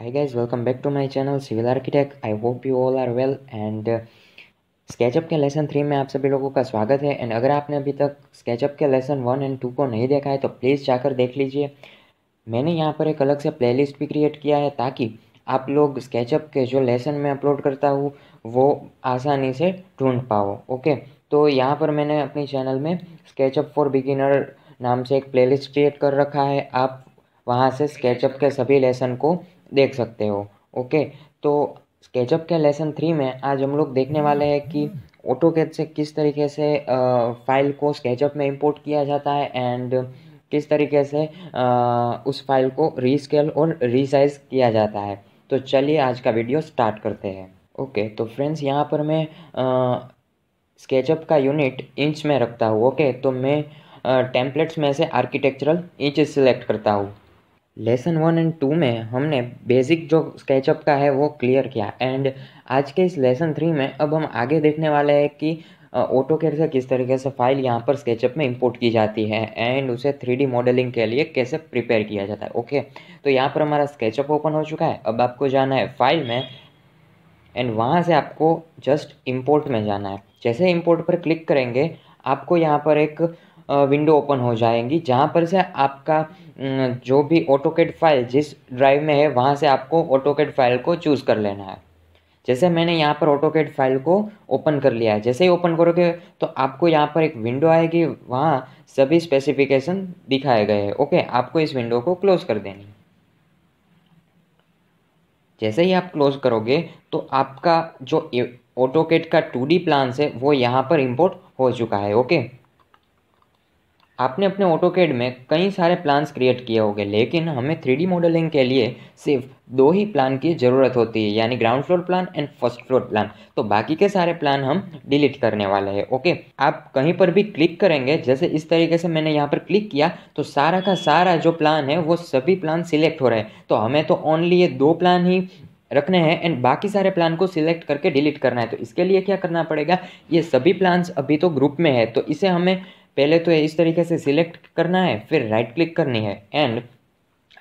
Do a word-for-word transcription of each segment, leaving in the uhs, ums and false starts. Hi guys, welcome back to my channel Civil Architect. I hope you all are well and uh, SketchUp के lesson three में आप सभी लोगों का स्वागत है। एंड अगर आपने अभी तक SketchUp के लेसन वन एंड टू को नहीं देखा है तो प्लीज़ जाकर देख लीजिए। मैंने यहाँ पर एक अलग से प्लेलिस्ट भी क्रिएट किया है ताकि आप लोग SketchUp के जो लेसन में अपलोड करता हूँ वो आसानी से ढूंढ पाओ। ओके, तो यहाँ पर मैंने अपनी चैनल में SketchUp फॉर बिगिनर नाम से एक प्लेलिस्ट क्रिएट कर रखा है। आप वहाँ से SketchUp के सभी लेसन को देख सकते हो। ओके, तो SketchUp के लेसन थ्री में आज हम लोग देखने वाले हैं कि AutoCAD से किस तरीके से फ़ाइल को SketchUp में इंपोर्ट किया जाता है एंड किस तरीके से आ, उस फाइल को रीस्केल और रीसाइज किया जाता है। तो चलिए आज का वीडियो स्टार्ट करते हैं। ओके, तो फ्रेंड्स यहाँ पर मैं आ, SketchUp का यूनिट इंच में रखता हूँ। ओके, तो मैं टेम्पलेट्स में से आर्किटेक्चरल इंचेस सिलेक्ट करता हूँ। लेसन वन एंड टू में हमने बेसिक जो स्केचअप का है वो क्लियर किया एंड आज के इस लेसन थ्री में अब हम आगे देखने वाले हैं कि ऑटोकैड से किस तरीके से फ़ाइल यहाँ पर स्केचअप में इंपोर्ट की जाती है एंड उसे थ्री डी मॉडलिंग के लिए कैसे प्रिपेयर किया जाता है। ओके, तो यहाँ पर हमारा स्केचअप ओपन हो चुका है। अब आपको जाना है फाइल में एंड वहाँ से आपको जस्ट इम्पोर्ट में जाना है। जैसे इम्पोर्ट पर क्लिक करेंगे आपको यहाँ पर एक विंडो ओपन हो जाएंगी जहाँ पर से आपका जो भी ऑटोकैड फाइल जिस ड्राइव में है वहाँ से आपको ऑटोकैड फाइल को चूज़ कर लेना है। जैसे मैंने यहाँ पर ऑटोकैड फाइल को ओपन कर लिया है। जैसे ही ओपन करोगे तो आपको यहाँ पर एक विंडो आएगी, वहाँ सभी स्पेसिफिकेशन दिखाए गए हैं। ओके, आपको इस विंडो को क्लोज कर देनी है। जैसे ही आप क्लोज करोगे तो आपका जो ऑटोकैड का टू डी प्लान्स है वो यहाँ पर इम्पोर्ट हो चुका है। ओके, आपने अपने ऑटोकैड में कई सारे प्लान्स क्रिएट किए होंगे लेकिन हमें थ्री डी मॉडलिंग के लिए सिर्फ दो ही प्लान की ज़रूरत होती है, यानी ground floor plan and first floor plan. तो बाकी के सारे प्लान हम डिलीट करने वाले हैं। ओके, आप कहीं पर भी क्लिक करेंगे, जैसे इस तरीके से मैंने यहाँ पर क्लिक किया तो सारा का सारा जो प्लान है वो सभी प्लान सिलेक्ट हो रहे हैं। तो हमें तो ओनली ये दो प्लान ही रखने हैं एंड बाकी सारे प्लान को सिलेक्ट करके डिलीट करना है। तो इसके लिए क्या करना पड़ेगा, ये सभी प्लान्स अभी तो ग्रुप में है तो इसे हमें पहले तो इस तरीके से सिलेक्ट करना है, फिर राइट क्लिक करनी है एंड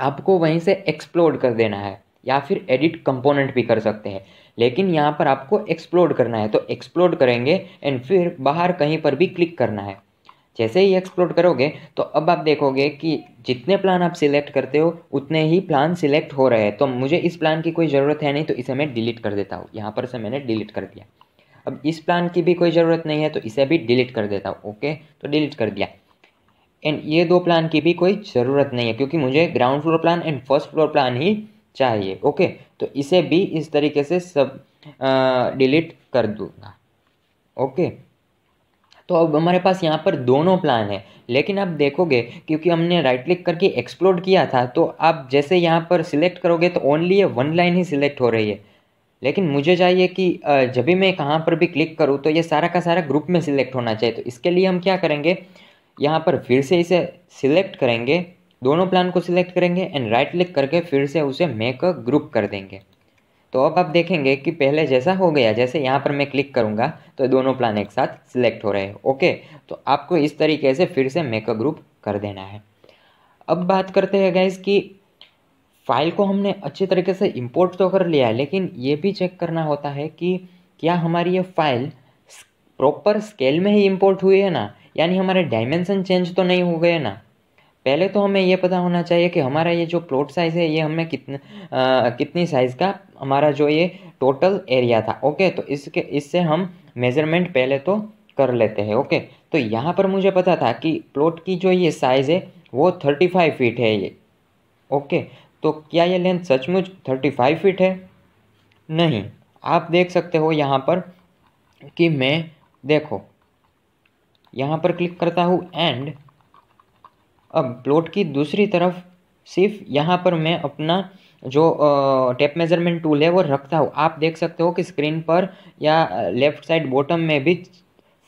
आपको वहीं से एक्सप्लोड कर देना है या फिर एडिट कंपोनेंट भी कर सकते हैं। लेकिन यहाँ पर आपको एक्सप्लोड करना है तो एक्सप्लोड करेंगे एंड फिर बाहर कहीं पर भी क्लिक करना है। जैसे ही एक्सप्लोड करोगे तो अब आप देखोगे कि जितने प्लान आप सिलेक्ट करते हो उतने ही प्लान सिलेक्ट हो रहे हैं। तो मुझे इस प्लान की कोई ज़रूरत है नहीं तो इसे मैं डिलीट कर देता हूँ। यहाँ पर से मैंने डिलीट कर दिया। अब इस प्लान की भी कोई ज़रूरत नहीं है तो इसे भी डिलीट कर देता हूँ। ओके, तो डिलीट कर दिया एंड ये दो प्लान की भी कोई ज़रूरत नहीं है क्योंकि मुझे ground floor plan and first floor plan ही चाहिए। ओके, तो इसे भी इस तरीके से सब डिलीट कर दूँगा। ओके, तो अब हमारे पास यहाँ पर दोनों प्लान है। लेकिन आप देखोगे क्योंकि हमने राइट क्लिक करके एक्सप्लोड किया था तो आप जैसे यहाँ पर सिलेक्ट करोगे तो ओनली ये वन लाइन ही सिलेक्ट हो रही है। लेकिन मुझे चाहिए कि जब भी मैं कहाँ पर भी क्लिक करूँ तो ये सारा का सारा ग्रुप में सिलेक्ट होना चाहिए। तो इसके लिए हम क्या करेंगे, यहाँ पर फिर से इसे सिलेक्ट करेंगे, दोनों प्लान को सिलेक्ट करेंगे एंड राइट क्लिक करके फिर से उसे मेक अ ग्रुप कर देंगे। तो अब आप देखेंगे कि पहले जैसा हो गया, जैसे यहाँ पर मैं क्लिक करूँगा तो दोनों प्लान एक साथ सिलेक्ट हो रहे हैं। ओके, तो आपको इस तरीके से फिर से मेक अ ग्रुप कर देना है। अब बात करते हैं गाइस कि फाइल को हमने अच्छे तरीके से इंपोर्ट तो कर लिया है लेकिन ये भी चेक करना होता है कि क्या हमारी ये फाइल प्रॉपर स्केल में ही इंपोर्ट हुई है ना, यानी हमारे डायमेंशन चेंज तो नहीं हो गए ना। पहले तो हमें ये पता होना चाहिए कि हमारा ये जो प्लॉट साइज़ है ये हमें कितने कितनी साइज़ का हमारा जो ये टोटल एरिया था। ओके, तो इसके इससे हम मेजरमेंट पहले तो कर लेते हैं। ओके, तो यहाँ पर मुझे पता था कि प्लॉट की जो ये साइज़ है वो थर्टी फाइव फीट है ये। ओके, तो क्या ये लेंथ सचमुच थर्टी फाइव फीट है? नहीं, आप देख सकते हो यहाँ पर कि मैं देखो यहाँ पर क्लिक करता हूँ एंड अब प्लॉट की दूसरी तरफ सिर्फ यहाँ पर मैं अपना जो टेप मेजरमेंट टूल है वो रखता हूँ। आप देख सकते हो कि स्क्रीन पर या लेफ़्ट साइड बॉटम में भी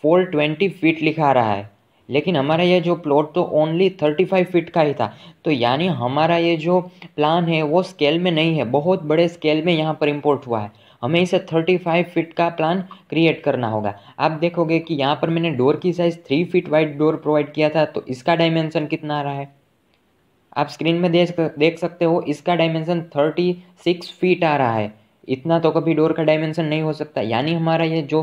फोर ट्वेंटी फीट लिखा रहा है लेकिन हमारा ये जो प्लॉट तो ओनली थर्टी फाइव फीट का ही था। तो यानी हमारा ये जो प्लान है वो स्केल में नहीं है, बहुत बड़े स्केल में यहाँ पर इम्पोर्ट हुआ है। हमें इसे थर्टी फाइव फीट का प्लान क्रिएट करना होगा। आप देखोगे कि यहाँ पर मैंने डोर की size three feet wide door provide किया था तो इसका डायमेंशन कितना आ रहा है, आप स्क्रीन में देख देख सकते हो इसका डायमेंशन छत्तीस फीट आ रहा है। इतना तो कभी डोर का डायमेंशन नहीं हो सकता, यानी हमारा ये जो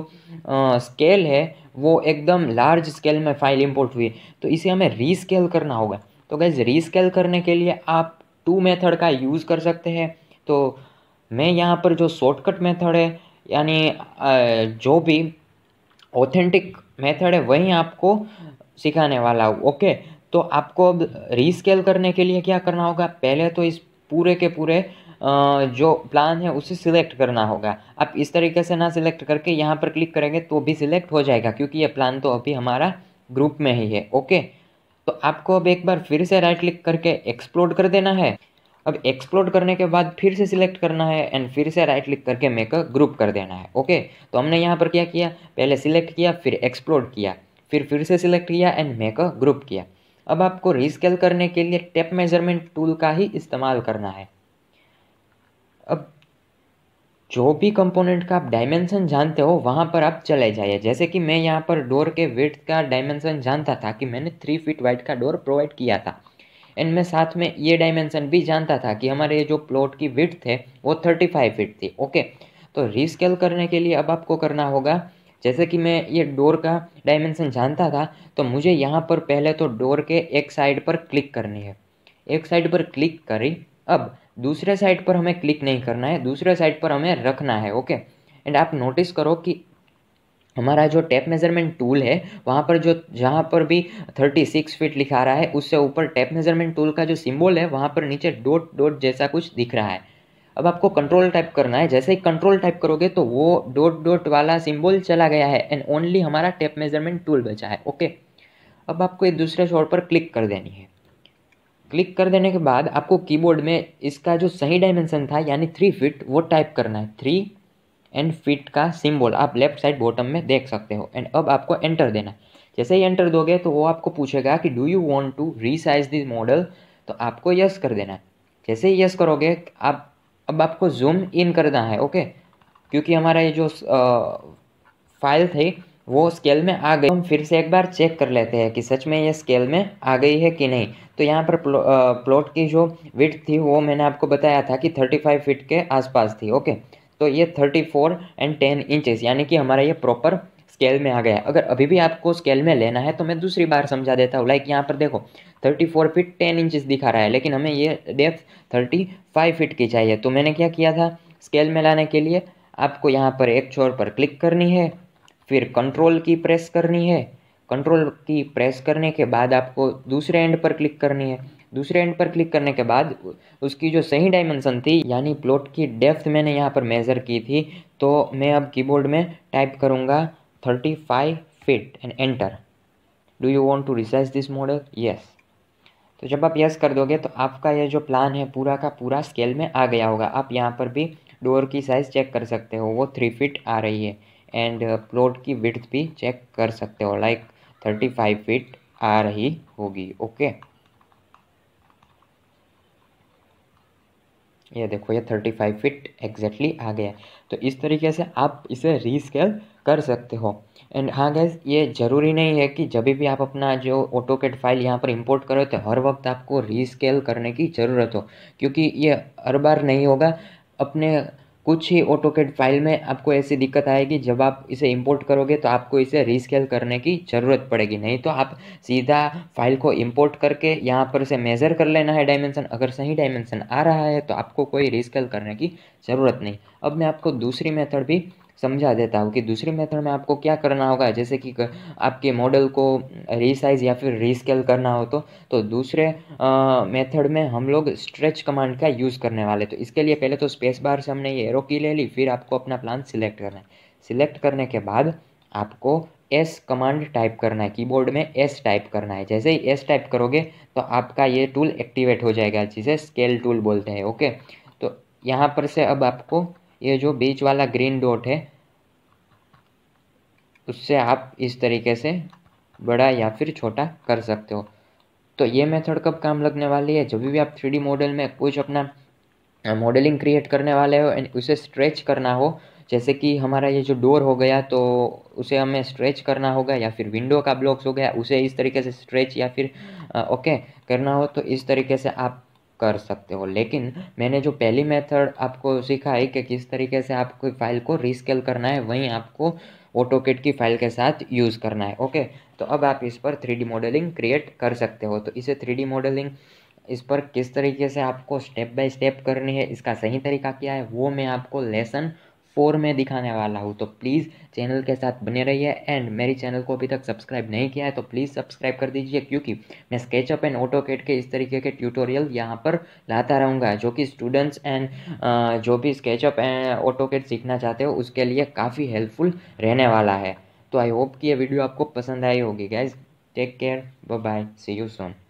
आ, स्केल है वो एकदम लार्ज स्केल में फाइल इंपोर्ट हुई, तो इसे हमें रीस्केल करना होगा। तो गाइस रीस्केल करने के लिए आप टू मेथड का यूज़ कर सकते हैं। तो मैं यहाँ पर जो शॉर्टकट मेथड है यानी जो भी ऑथेंटिक मेथड है वही आपको सिखाने वाला हूँ। ओके, तो आपको अब रीस्केल करने के लिए क्या करना होगा, पहले तो इस पूरे के पूरे जो प्लान है उसे सिलेक्ट करना होगा। आप इस तरीके से ना सिलेक्ट करके यहाँ पर क्लिक करेंगे तो भी सिलेक्ट हो जाएगा, क्योंकि ये प्लान तो अभी हमारा ग्रुप में ही है। ओके, तो आपको अब एक बार फिर से राइट क्लिक करके एक्सप्लोड कर देना है। अब एक्सप्लोड करने के बाद फिर से सिलेक्ट करना है एंड फिर से राइट क्लिक करके मेक अ ग्रुप कर देना है। ओके, तो हमने यहाँ पर क्या किया, पहले सिलेक्ट किया, फिर एक्सप्लोड किया, फिर फिर से सिलेक्ट किया एंड मेक अ ग्रुप किया। अब आपको रीस्केल करने के लिए टेप मेजरमेंट टूल का ही इस्तेमाल करना है। अब जो भी कंपोनेंट का आप डायमेंशन जानते हो वहाँ पर आप चले जाइए। जैसे कि मैं यहाँ पर डोर के विड्थ का डायमेंशन जानता था कि मैंने थ्री फीट वाइड का डोर प्रोवाइड किया था, एंड मैं साथ में ये डायमेंशन भी जानता था कि हमारे जो प्लॉट की विड्थ है वो थर्टी फाइव फीट थी। ओके, तो रीस्केल करने के लिए अब आपको करना होगा, जैसे कि मैं ये डोर का डायमेंशन जानता था तो मुझे यहाँ पर पहले तो डोर के एक साइड पर क्लिक करनी है। एक साइड पर क्लिक करी, अब दूसरे साइड पर हमें क्लिक नहीं करना है, दूसरे साइड पर हमें रखना है। ओके, एंड आप नोटिस करो कि हमारा जो टेप मेजरमेंट टूल है वहाँ पर जो जहाँ पर भी छत्तीस फीट लिखा रहा है उससे ऊपर टेप मेजरमेंट टूल का जो सिंबल है वहाँ पर नीचे डॉट डॉट जैसा कुछ दिख रहा है। अब आपको कंट्रोल टाइप करना है। जैसे ही कंट्रोल टाइप करोगे तो वो डॉट डॉट वाला सिंबल चला गया है एंड ओनली हमारा टेप मेजरमेंट टूल बचा है। ओके, अब आपको एक दूसरे शॉर्ट पर क्लिक कर देनी है। क्लिक कर देने के बाद आपको कीबोर्ड में इसका जो सही डायमेंशन था यानी थ्री फीट वो टाइप करना है। थ्री एंड फीट का सिंबल आप लेफ्ट साइड बॉटम में देख सकते हो एंड अब आपको एंटर देना है। जैसे ही एंटर दोगे तो वो आपको पूछेगा कि do you want to resize this model, तो आपको यस कर देना है। जैसे ही यस करोगे आप अब आपको जूम इन करना है। ओके, क्योंकि हमारा ये जो फाइल थी वो स्केल में आ गई। हम फिर से एक बार चेक कर लेते हैं कि सच में ये स्केल में आ गई है कि नहीं। तो यहाँ पर प्लो, आ, प्लॉट की जो विड्थ थी वो मैंने आपको बताया था कि पैंतीस फीट के आसपास थी। ओके, तो ये चौंतीस एंड दस इंचेस यानी कि हमारा ये प्रॉपर स्केल में आ गया। अगर अभी भी आपको स्केल में लेना है तो मैं दूसरी बार समझा देता हूँ। लाइक यहाँ पर देखो चौंतीस फीट दस इंचेस दिखा रहा है, लेकिन हमें ये डेप्थ पैंतीस फीट की चाहिए। तो मैंने क्या किया था, स्केल में लाने के लिए आपको यहाँ पर एक छोर पर क्लिक करनी है, फिर कंट्रोल की प्रेस करनी है। कंट्रोल की प्रेस करने के बाद आपको दूसरे एंड पर क्लिक करनी है। दूसरे एंड पर क्लिक करने के बाद उसकी जो सही डायमेंशन थी यानी प्लॉट की डेप्थ मैंने यहाँ पर मेज़र की थी, तो मैं अब कीबोर्ड में टाइप करूँगा पैंतीस feet and enter. Do you want to resize this model, yes. तो जब आप यस कर दोगे तो आपका यह जो प्लान है पूरा का पूरा स्केल में आ गया होगा। आप यहाँ पर भी डोर की साइज़ चेक कर सकते हो, वो थ्री फीट आ रही है, एंड प्लॉट की विड्थ भी चेक कर सकते हो, लाइक थर्टी फाइव फीट आ रही होगी। ओके, ये देखो ये थर्टी फाइव फीट एग्जैक्टली आ गया। तो इस तरीके से आप इसे रीस्केल कर सकते हो। एंड हाँ गाइस, ये ज़रूरी नहीं है कि जब भी आप अपना जो ऑटोकैड फाइल यहाँ पर इंपोर्ट करो तो हर वक्त आपको रीस्केल करने की ज़रूरत हो, क्योंकि ये हर बार नहीं होगा। अपने कुछ ही ऑटोकैड फाइल में आपको ऐसी दिक्कत आएगी, जब आप इसे इंपोर्ट करोगे तो आपको इसे रीस्केल करने की ज़रूरत पड़ेगी। नहीं तो आप सीधा फाइल को इंपोर्ट करके यहाँ पर से मेज़र कर लेना है डायमेंशन, अगर सही डायमेंशन आ रहा है तो आपको कोई रीस्केल करने की ज़रूरत नहीं। अब मैं आपको दूसरी मेथड भी समझा देता हूँ कि दूसरी मेथड में आपको क्या करना होगा। जैसे कि आपके मॉडल को रीसाइज या फिर रीस्केल करना हो तो तो दूसरे मेथड में हम लोग स्ट्रेच कमांड का यूज़ करने वाले। तो इसके लिए पहले तो स्पेस बार से हमने ये एरो की ले ली, फिर आपको अपना प्लान सिलेक्ट करना है। सिलेक्ट करने के बाद आपको एस कमांड टाइप करना है, कीबोर्ड में एस टाइप करना है। जैसे ही एस टाइप करोगे तो आपका ये टूल एक्टिवेट हो जाएगा, जिसे स्केल टूल बोलते हैं। ओके, तो यहाँ पर से अब आपको ये जो बीच वाला ग्रीन डॉट है उससे आप इस तरीके से बड़ा या फिर छोटा कर सकते हो। तो ये मेथड कब काम लगने वाली है, जब भी आप थ्री डी मॉडल में कुछ अपना मॉडलिंग क्रिएट करने वाले हो एंड उसे स्ट्रेच करना हो। जैसे कि हमारा ये जो डोर हो गया तो उसे हमें स्ट्रेच करना होगा, या फिर विंडो का ब्लॉक्स हो गया उसे इस तरीके से स्ट्रेच या फिर ओके करना हो तो इस तरीके से आप कर सकते हो। लेकिन मैंने जो पहली मेथड आपको सिखाई कि किस तरीके से आपको फाइल को रीस्केल करना है, वहीं आपको ऑटोकैड की फाइल के साथ यूज़ करना है। ओके, तो अब आप इस पर थ्री डी मॉडलिंग क्रिएट कर सकते हो। तो इसे थ्री डी मॉडलिंग इस पर किस तरीके से आपको स्टेप बाय स्टेप करनी है, इसका सही तरीका क्या है, वो मैं आपको लेसन फोर में दिखाने वाला हूँ। तो प्लीज़ चैनल के साथ बने रहिए। एंड मेरी चैनल को अभी तक सब्सक्राइब नहीं किया है तो प्लीज़ सब्सक्राइब कर दीजिए, क्योंकि मैं स्केचअप एंड ऑटोकैड के इस तरीके के ट्यूटोरियल यहाँ पर लाता रहूँगा, जो कि स्टूडेंट्स एंड जो भी स्केचअप एंड ऑटोकैड सीखना चाहते हो उसके लिए काफ़ी हेल्पफुल रहने वाला है। तो आई होप कि ये वीडियो आपको पसंद आई होगी। Guys take care, bye bye, see you soon.